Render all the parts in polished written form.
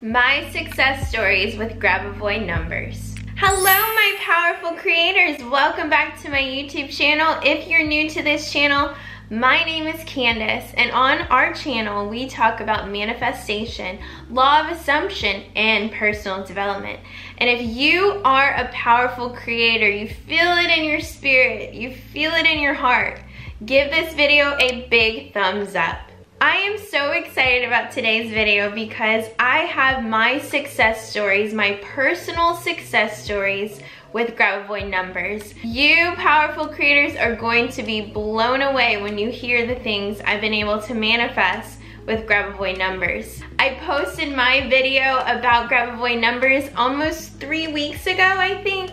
My success stories with Grabovoi numbers. Hello my powerful creators, welcome back to my YouTube channel. If you're new to this channel, my name is Candace, and on our channel we talk about manifestation, law of assumption, and personal development. And if you are a powerful creator, you feel it in your spirit, you feel it in your heart, give this video a big thumbs up. I am so excited about today's video because I have my success stories, my personal success stories with Grabovoi numbers. You powerful creators are going to be blown away when you hear the things I've been able to manifest with Grabovoi numbers. I posted my video about Grabovoi numbers almost 3 weeks ago, I think.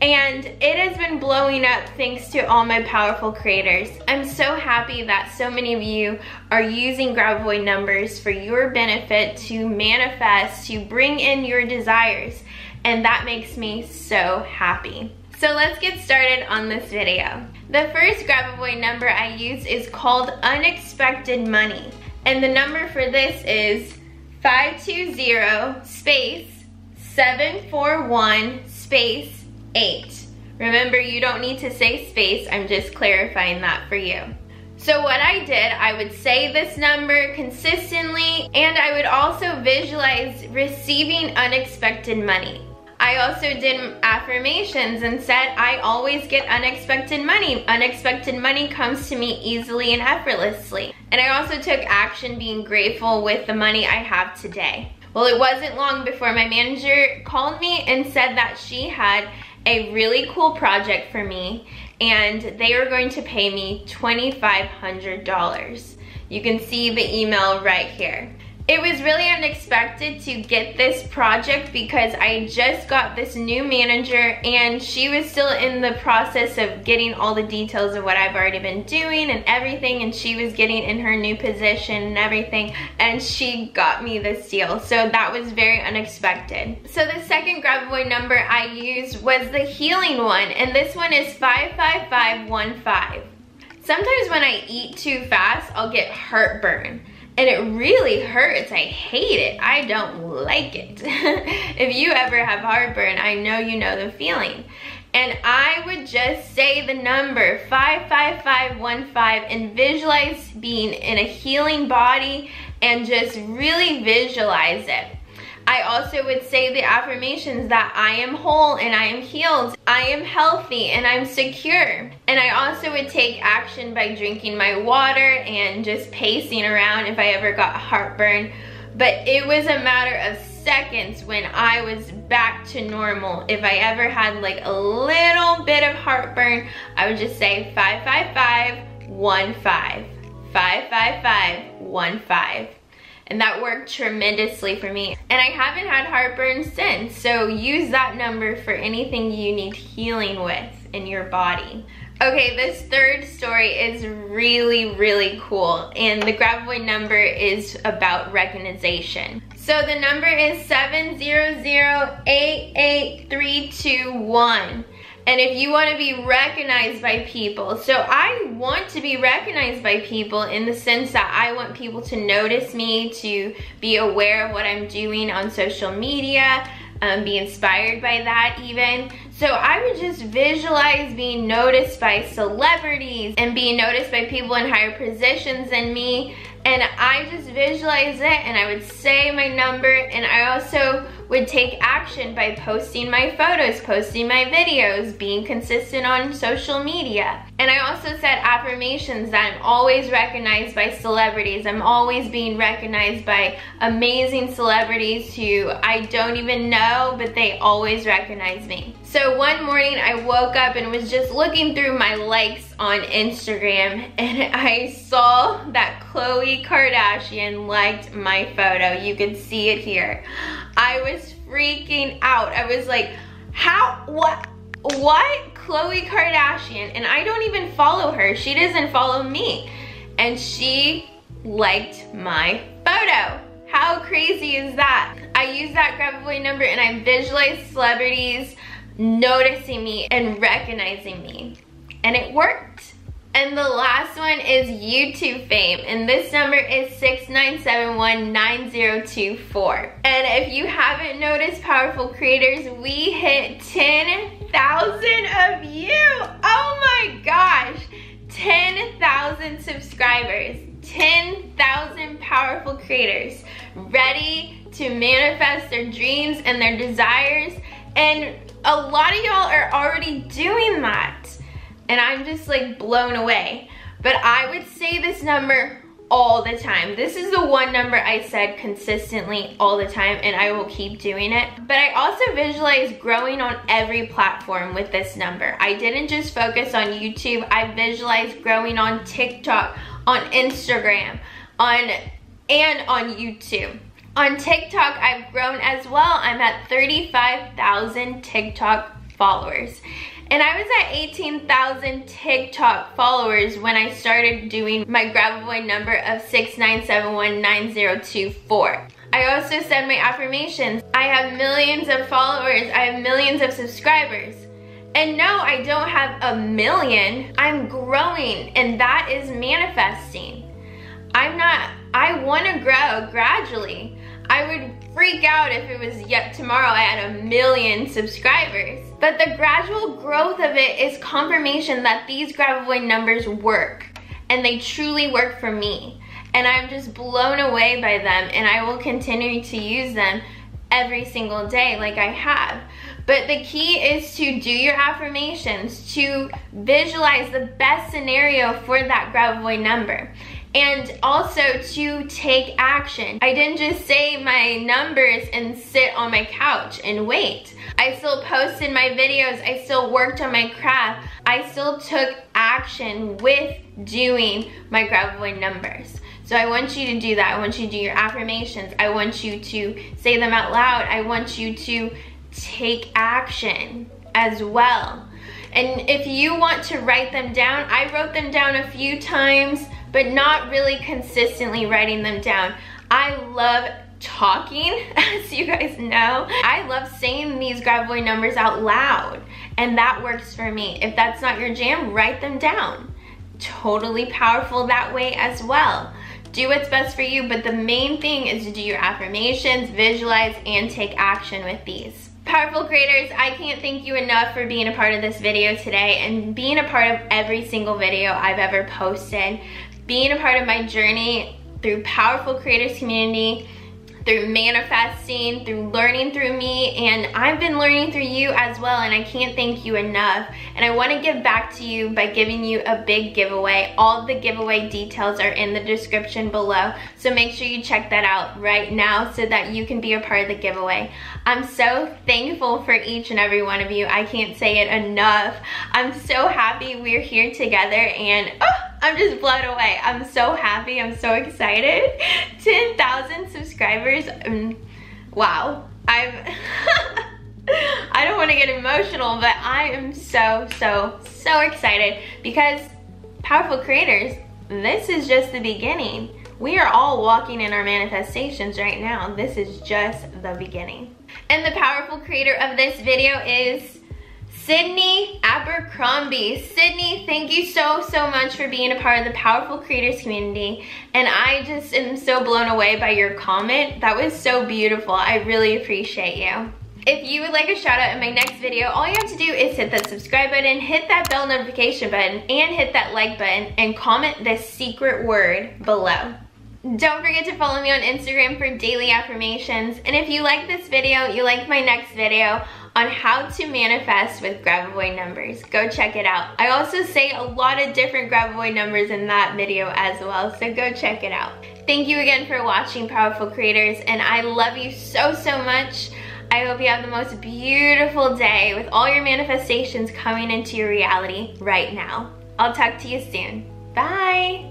And it has been blowing up thanks to all my powerful creators. I'm so happy that so many of you are using Grabovoi numbers for your benefit, to manifest, to bring in your desires. And that makes me so happy. So let's get started on this video. The first Grabovoi number I use is called Unexpected Money. And the number for this is 520 space 741 space 8. Remember, you don't need to say space, I'm just clarifying that for you. So what I did, I would say this number consistently, and I would also visualize receiving unexpected money. I also did affirmations and said, I always get unexpected money. Unexpected money comes to me easily and effortlessly. And I also took action, being grateful with the money I have today. Well, it wasn't long before my manager called me and said that she had a really cool project for me, and they were going to pay me $2,500. You can see the email right here. It was really unexpected to get this project because I just got this new manager, and she was still in the process of getting all the details of what I've already been doing and everything, and she was getting in her new position and everything, and she got me this deal. So that was very unexpected. So the second Grabovoi number I used was the healing one, and this one is 55515. Sometimes when I eat too fast, I'll get heartburn. And it really hurts. I hate it. I don't like it. If you ever have heartburn, I know you know the feeling. And I would just say the number 55515 and visualize being in a healing body and just really visualize it. I also would say the affirmations that I am whole and I am healed, I am healthy and I'm secure. And I also would take action by drinking my water and just pacing around if I ever got heartburn. But it was a matter of seconds when I was back to normal. If I ever had like a little bit of heartburn, I would just say 55515, 55515. And that worked tremendously for me. And I haven't had heartburn since, so use that number for anything you need healing with in your body. Okay, this third story is really, really cool. And the Grabovoi number is about recognition. So the number is 700-88321. And if you want to be recognized by people, so I want to be recognized by people in the sense that I want people to notice me, to be aware of what I'm doing on social media, be inspired by that even. So I would just visualize being noticed by celebrities and being noticed by people in higher positions than me. And I just visualize it, and I would say my number, and I also would take action by posting my photos, posting my videos, being consistent on social media. And I also said affirmations that I'm always recognized by celebrities. I'm always being recognized by amazing celebrities who I don't even know, but they always recognize me. So one morning I woke up and was just looking through my likes on Instagram, and I saw that Khloe Kardashian liked my photo. You can see it here. I was freaking out. I was like, how, what? Khloe Kardashian, and I don't even follow her. She doesn't follow me. And she liked my photo. How crazy is that? I use that Grabovoi number and I visualize celebrities noticing me and recognizing me. And it worked. And the last one is YouTube fame, and this number is 69719024. And if you haven't noticed, powerful creators, we hit 10,000 of you. Oh my gosh, 10,000 subscribers, 10,000 powerful creators ready to manifest their dreams and their desires, and a lot of y'all are already doing that. And I'm just like blown away. But I would say this number all the time. This is the one number I said consistently all the time, and I will keep doing it. But I also visualize growing on every platform with this number. I didn't just focus on YouTube. I visualized growing on TikTok, on Instagram, and on YouTube. On TikTok, I've grown as well. I'm at 35,000 TikTok followers. And I was at 18,000 TikTok followers when I started doing my Grabovoi number of 69719024. I also said my affirmations. I have millions of followers. I have millions of subscribers. And no, I don't have a million. I'm growing, and that is manifesting. I want to grow gradually. I would freak out if it was yet tomorrow I had 1 million subscribers. But the gradual growth of it is confirmation that these Grabovoi numbers work, and they truly work for me. And I'm just blown away by them, and I will continue to use them every single day like I have. But the key is to do your affirmations, to visualize the best scenario for that Grabovoi number. And also to take action. I didn't just say my numbers and sit on my couch and wait. I still posted my videos. I still worked on my craft. I still took action with doing my Grabovoi numbers. So I want you to do that. I want you to do your affirmations. I want you to say them out loud. I want you to take action as well. And if you want to write them down, I wrote them down a few times, but not really consistently writing them down. I love talking, as you guys know. I love saying these Grabovoi numbers out loud, and that works for me. If that's not your jam, write them down. Totally powerful that way as well. Do what's best for you, but the main thing is to do your affirmations, visualize, and take action with these. Powerful creators, I can't thank you enough for being a part of this video today and being a part of every single video I've ever posted. Being a part of my journey through Powerful Creators Community, through manifesting, through learning through me, and I've been learning through you as well, and I can't thank you enough. And I want to give back to you by giving you a big giveaway. All the giveaway details are in the description below, so make sure you check that out right now so that you can be a part of the giveaway. I'm so thankful for each and every one of you. I can't say it enough. I'm so happy we're here together, and oh, I'm just blown away. I'm so happy. I'm so excited. 10,000 subscribers. Wow. I don't want to get emotional, but I am so excited, because powerful creators, this is just the beginning. We are all walking in our manifestations right now. This is just the beginning. And the powerful creator of this video is Sydney Abercrombie. Sydney, thank you so much for being a part of the Powerful Creators Community, and I just am so blown away by your comment. That was so beautiful. I really appreciate you. If you would like a shout out in my next video, all you have to do is hit that subscribe button, hit that bell notification button, and hit that like button, and comment the secret word below. Don't forget to follow me on Instagram for daily affirmations. And if you like this video, you like my next video on how to manifest with Grabovoi numbers. Go check it out. I also say a lot of different Grabovoi numbers in that video as well, so go check it out. Thank you again for watching, Powerful Creators, and I love you so much. I hope you have the most beautiful day with all your manifestations coming into your reality right now. I'll talk to you soon. Bye!